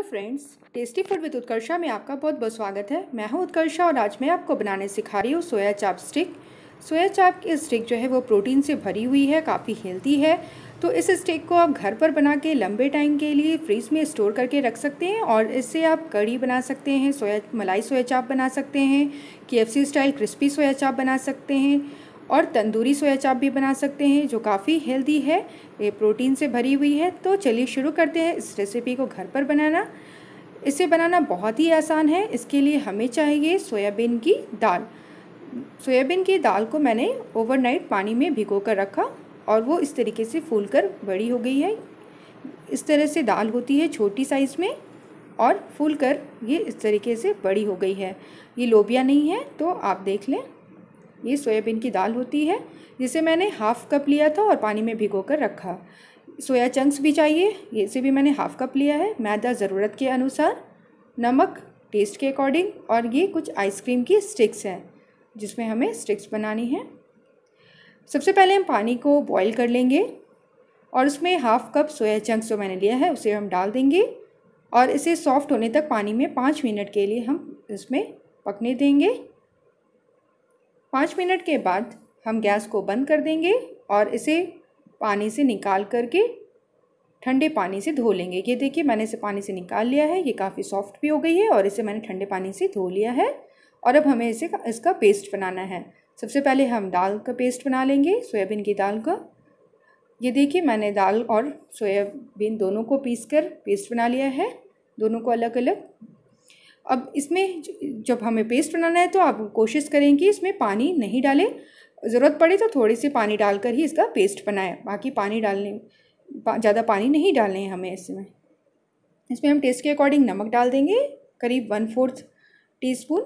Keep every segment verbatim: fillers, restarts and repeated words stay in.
Hello friends, tasty food with Utkarsha में आपका बहुत बहुत स्वागत है। मैं हूं उत्कर्षा और आज मैं आपको बनाने सिखा रही हूं सोया चाप स्टिक। सोया चाप की स्टिक जो है वो प्रोटीन से भरी हुई है, काफ़ी हेल्दी है। तो इस स्टिक को आप घर पर बना के लंबे टाइम के लिए फ्रीज में स्टोर करके रख सकते हैं और इससे आप कड़ी बना सकते हैं, सोया मलाई सोया चाप बना सकते हैं, K F C style crispy soya chaap बना सकते हैं और तंदूरी सोया चाप भी बना सकते हैं जो काफ़ी हेल्दी है, ये प्रोटीन से भरी हुई है। तो चलिए शुरू करते हैं इस रेसिपी को घर पर बनाना। इसे बनाना बहुत ही आसान है। इसके लिए हमें चाहिए सोयाबीन की दाल। सोयाबीन की दाल को मैंने ओवरनाइट पानी में भिगो कर रखा और वो इस तरीके से फूल कर बड़ी हो गई है। इस तरह से दाल होती है छोटी साइज़ में और फूल कर ये इस तरीके से बड़ी हो गई है। ये लोबिया नहीं है तो आप देख लें, ये सोयाबीन की दाल होती है जिसे मैंने हाफ़ कप लिया था और पानी में भिगो कर रखा। सोया चंक्स भी चाहिए, ये इसे भी मैंने हाफ़ कप लिया है। मैदा ज़रूरत के अनुसार, नमक टेस्ट के अकॉर्डिंग और ये कुछ आइसक्रीम की स्टिक्स हैं जिसमें हमें स्टिक्स बनानी है। सबसे पहले हम पानी को बॉईल कर लेंगे और उसमें हाफ़ कप सोया चंक्स जो मैंने लिया है उसे हम डाल देंगे और इसे सॉफ्ट होने तक पानी में पाँच मिनट के लिए हम इसमें पकने देंगे। पाँच मिनट के बाद हम गैस को बंद कर देंगे और इसे पानी से निकाल करके ठंडे पानी से धो लेंगे। ये देखिए मैंने इसे पानी से निकाल लिया है, ये काफ़ी सॉफ्ट भी हो गई है और इसे मैंने ठंडे पानी से धो लिया है। और अब हमें इसे इसका पेस्ट बनाना है। सबसे पहले हम दाल का पेस्ट बना लेंगे, सोयाबीन की दाल का। ये देखिए मैंने दाल और सोयाबीन दोनों को पीस कर पेस्ट बना लिया है, दोनों को अलग अलग। अब इसमें जब हमें पेस्ट बनाना है तो आप कोशिश करें कि इसमें पानी नहीं डालें, ज़रूरत पड़े तो थोड़ी सी पानी डालकर ही इसका पेस्ट बनाएं, बाकी पानी डालने पा, ज़्यादा पानी नहीं डालने हैं हमें इसमें। इसमें हम टेस्ट के अकॉर्डिंग नमक डाल देंगे, करीब वन फोर्थ टीस्पून।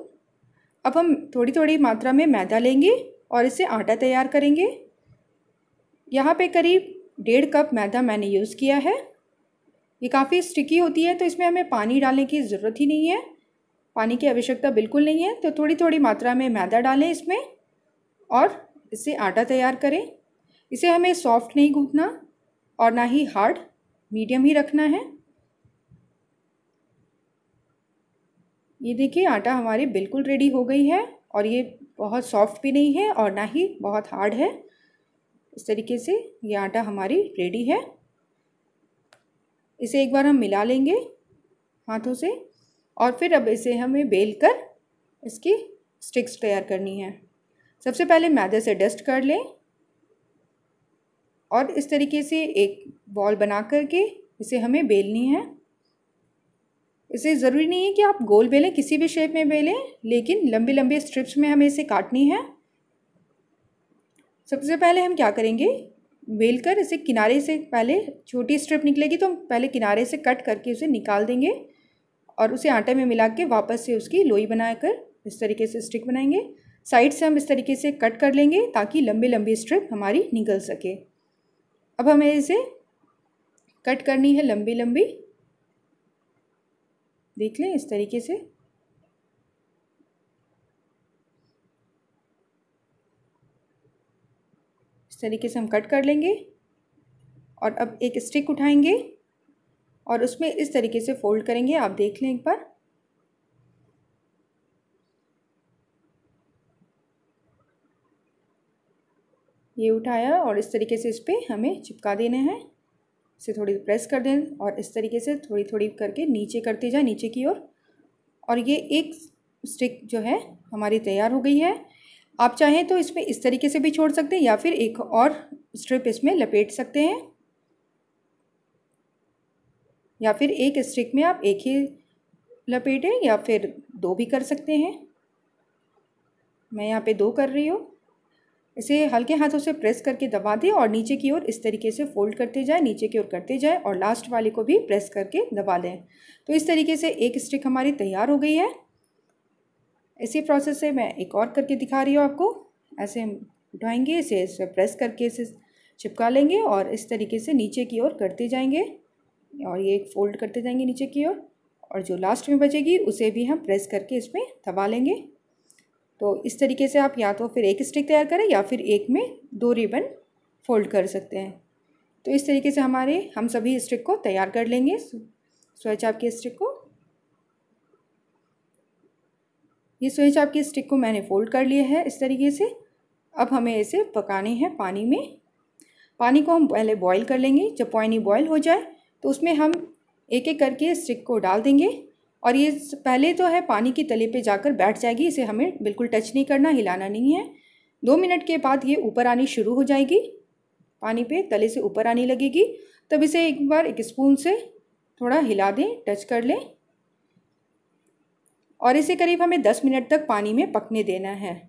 अब हम थोड़ी थोड़ी मात्रा में मैदा लेंगे और इससे आटा तैयार करेंगे। यहाँ पर करीब डेढ़ कप मैदा मैंने यूज़ किया है। ये काफ़ी स्टिकी होती है तो इसमें हमें पानी डालने की ज़रूरत ही नहीं है, पानी की आवश्यकता बिल्कुल नहीं है। तो थोड़ी थोड़ी मात्रा में मैदा डालें इसमें और इससे आटा तैयार करें। इसे हमें सॉफ्ट नहीं गूंथना और ना ही हार्ड, मीडियम ही रखना है। ये देखिए आटा हमारी बिल्कुल रेडी हो गई है और ये बहुत सॉफ्ट भी नहीं है और ना ही बहुत हार्ड है। इस तरीके से ये आटा हमारी रेडी है। इसे एक बार हम मिला लेंगे हाथों से और फिर अब इसे हमें बेल कर इसकी स्टिक्स तैयार करनी है। सबसे पहले मैदे से डस्ट कर लें और इस तरीके से एक बॉल बना करके इसे हमें बेलनी है। इसे ज़रूरी नहीं है कि आप गोल बेलें, किसी भी शेप में बेलें, लेकिन लंबे लंबे स्ट्रिप्स में हमें इसे काटनी है। सबसे पहले हम क्या करेंगे, बेल कर इसे किनारे से, पहले छोटी स्ट्रिप निकलेगी तो हम पहले किनारे से कट करके उसे निकाल देंगे और उसे आटे में मिला के वापस से उसकी लोई बनाकर इस तरीके से स्टिक बनाएंगे। साइड से हम इस तरीके से कट कर लेंगे ताकि लंबी लंबी स्ट्रिप हमारी निकल सके। अब हमें इसे कट करनी है लंबी लंबी, देख लें इस तरीके से। इस तरीके से हम कट कर लेंगे और अब एक स्टिक उठाएंगे और उसमें इस तरीके से फोल्ड करेंगे, आप देख लें एक बार। ये उठाया और इस तरीके से इस पर हमें चिपका देने हैं। इसे थोड़ी प्रेस कर दें और इस तरीके से थोड़ी थोड़ी करके नीचे करते जाएं, नीचे की ओर। और, और ये एक स्टिक जो है हमारी तैयार हो गई है। आप चाहें तो इसमें इस तरीके से भी छोड़ सकते हैं या फिर एक और स्ट्रिप इसमें लपेट सकते हैं या फिर एक स्टिक में आप एक ही लपेटें या फिर दो भी कर सकते हैं। मैं यहाँ पे दो कर रही हूँ। इसे हल्के हाथों से प्रेस करके दबा दें और नीचे की ओर इस तरीके से फोल्ड करते जाएं, नीचे की ओर करते जाएं और लास्ट वाले को भी प्रेस करके दबा दें। तो इस तरीके से एक स्टिक हमारी तैयार हो गई है। इसी प्रोसेस से मैं एक और करके दिखा रही हूँ आपको। ऐसे हम उठाएँगे, इसे इसे प्रेस करके इसे चिपका लेंगे और इस तरीके से नीचे की ओर करते जाएँगे और ये एक फोल्ड करते जाएंगे नीचे की ओर और, और जो लास्ट में बचेगी उसे भी हम प्रेस करके इसमें दबा लेंगे। तो इस तरीके से आप या तो फिर एक स्टिक तैयार करें या फिर एक में दो रिबन फोल्ड कर सकते हैं। तो इस तरीके से हमारे हम सभी स्टिक को तैयार कर लेंगे। सोया चाप के स्टिक को, ये सोया चाप के स्टिक को मैंने फोल्ड कर लिए है इस तरीके से। अब हमें इसे पकाने हैं पानी में। पानी को हम पहले बॉईल कर लेंगे। जब पानी बॉईल हो जाए तो उसमें हम एक एक करके स्टिक को डाल देंगे। और ये पहले तो है पानी के तले पे जाकर बैठ जाएगी, इसे हमें बिल्कुल टच नहीं करना, हिलाना नहीं है। दो मिनट के बाद ये ऊपर आनी शुरू हो जाएगी, पानी पे तले से ऊपर आने लगेगी। तब इसे एक बार एक स्पून से थोड़ा हिला दें, टच कर लें, और इसे करीब हमें दस मिनट तक पानी में पकने देना है।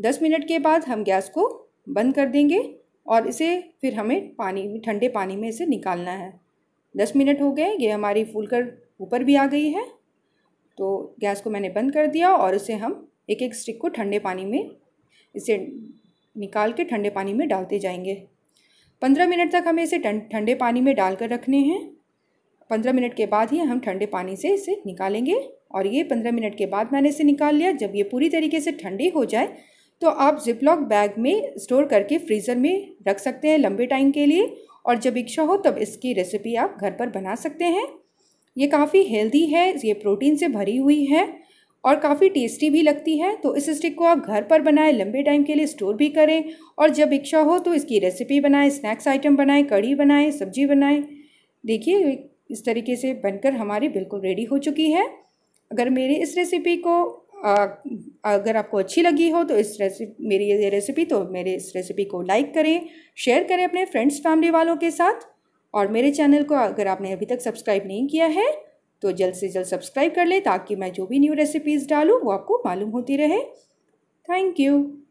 दस मिनट के बाद हम गैस को बंद कर देंगे और इसे फिर हमें पानी ठंडे पानी में इसे निकालना है। दस मिनट हो गए, ये हमारी फूलकर ऊपर भी आ गई है। तो गैस को मैंने बंद कर दिया और इसे हम एक एक स्टिक को ठंडे पानी में इसे निकाल के ठंडे पानी में डालते जाएंगे। पंद्रह मिनट तक हमें इसे ठंडे पानी में डाल कर रखने हैं। पंद्रह मिनट के बाद ही हम ठंडे पानी से इसे निकालेंगे। और ये पंद्रह मिनट के बाद मैंने इसे निकाल लिया। जब ये पूरी तरीके से ठंडी हो जाए तो आप जिपलॉक बैग में स्टोर करके फ्रीज़र में रख सकते हैं लंबे टाइम के लिए। और जब इच्छा हो तब इसकी रेसिपी आप घर पर बना सकते हैं। ये काफ़ी हेल्दी है, ये प्रोटीन से भरी हुई है और काफ़ी टेस्टी भी लगती है। तो इस स्टिक को आप घर पर बनाएं, लंबे टाइम के लिए स्टोर भी करें, और जब इच्छा हो तो इसकी रेसिपी बनाएं, स्नैक्स आइटम बनाएं, कड़ी बनाएं, सब्जी बनाएं। देखिए इस तरीके से बनकर हमारी बिल्कुल रेडी हो चुकी है। अगर मेरी इस रेसिपी को आ, अगर आपको अच्छी लगी हो तो इस रेसिपी मेरी ये रेसिपी तो मेरे इस रेसिपी को लाइक करें, शेयर करें अपने फ्रेंड्स फैमिली वालों के साथ। और मेरे चैनल को अगर आपने अभी तक सब्सक्राइब नहीं किया है तो जल्द से जल्द सब्सक्राइब कर लें, ताकि मैं जो भी न्यू रेसिपीज़ डालूँ वो आपको मालूम होती रहे। Thank you.